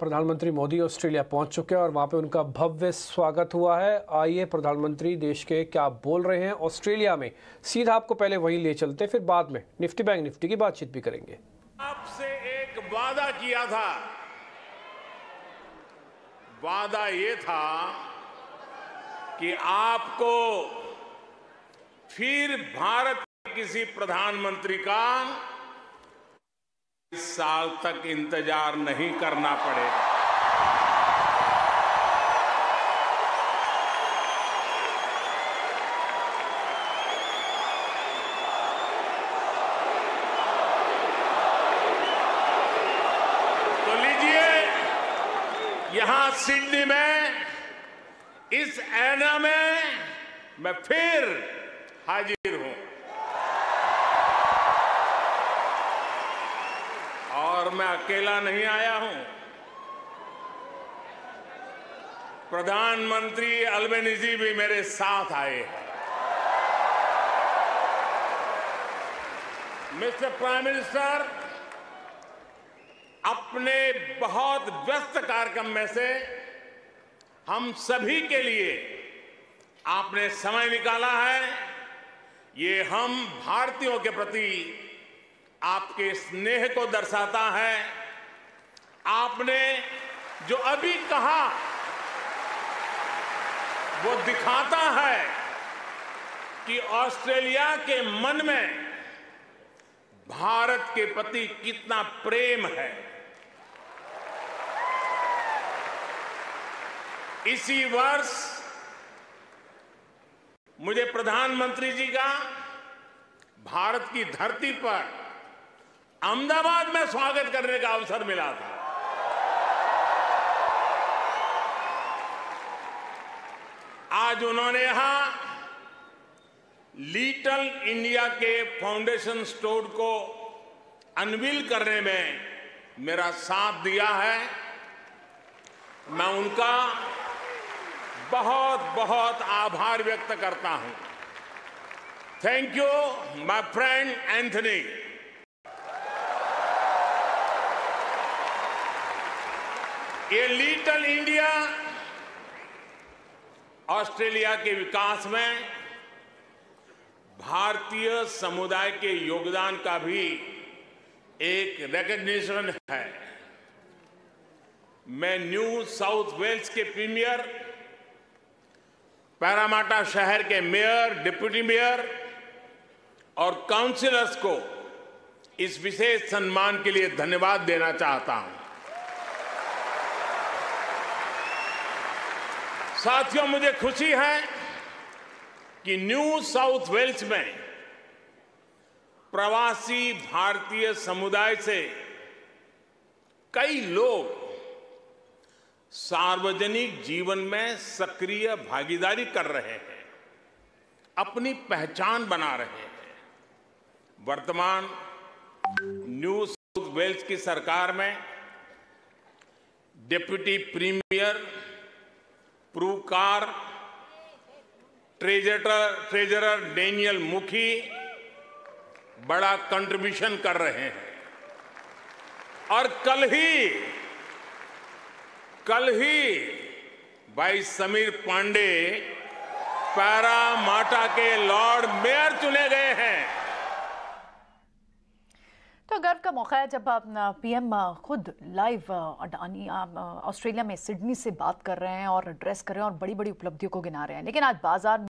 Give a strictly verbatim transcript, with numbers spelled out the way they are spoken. प्रधानमंत्री मोदी ऑस्ट्रेलिया पहुंच चुके हैं और वहां पे उनका भव्य स्वागत हुआ है। आइए प्रधानमंत्री देश के क्या बोल रहे हैं ऑस्ट्रेलिया में, सीधा आपको पहले वहीं ले चलते, फिर बाद में निफ्टी बैंक निफ्टी की बातचीत भी करेंगे। आपसे एक वादा किया था, वादा ये था कि आपको फिर भारत के किसी प्रधानमंत्री का इस साल तक इंतजार नहीं करना पड़ेगा। तो लीजिए, यहां सिडनी में इस ऐना में मैं फिर हाजिर हूं और मैं अकेला नहीं आया हूं। प्रधानमंत्री अलवेजी भी मेरे साथ आए हैं। मिस्टर प्राइम मिनिस्टर अपने बहुत व्यस्त कार्यक्रम में से हम सभी के लिए आपने समय निकाला है, ये हम भारतीयों के प्रति आपके स्नेह को दर्शाता है। आपने जो अभी कहा वो दिखाता है कि ऑस्ट्रेलिया के मन में भारत के प्रति कितना प्रेम है। इसी वर्ष मुझे प्रधानमंत्री जी का भारत की धरती पर अहमदाबाद में स्वागत करने का अवसर मिला था। आज उन्होंने यहां लिटिल इंडिया के फाउंडेशन स्टोर को अनवील करने में मेरा साथ दिया है। मैं उनका बहुत बहुत आभार व्यक्त करता हूं। Thank you my friend Anthony. ये लिटिल इंडिया ऑस्ट्रेलिया के विकास में भारतीय समुदाय के योगदान का भी एक रिकॉग्निशन है। मैं न्यू साउथ वेल्स के प्रीमियर, पैरामाटा शहर के मेयर, डिप्टी मेयर और काउंसिलर्स को इस विशेष सम्मान के लिए धन्यवाद देना चाहता हूं। साथियों, मुझे खुशी है कि न्यू साउथ वेल्स में प्रवासी भारतीय समुदाय से कई लोग सार्वजनिक जीवन में सक्रिय भागीदारी कर रहे हैं, अपनी पहचान बना रहे हैं। वर्तमान न्यू साउथ वेल्स की सरकार में deputy premier, प्रूकार, treasurer treasurer Daniel Mookhey बड़ा कंट्रीब्यूशन कर रहे हैं। और कल ही कल ही भाई समीर पांडे पैरामाटा के लॉर्ड मेयर चुने गए हैं। तो गर्व का मौका है जब अपना पीएम खुद लाइव अडानी ऑस्ट्रेलिया में सिडनी से बात कर रहे हैं और एड्रेस कर रहे हैं और बड़ी बड़ी उपलब्धियों को गिना रहे हैं। लेकिन आज बाजार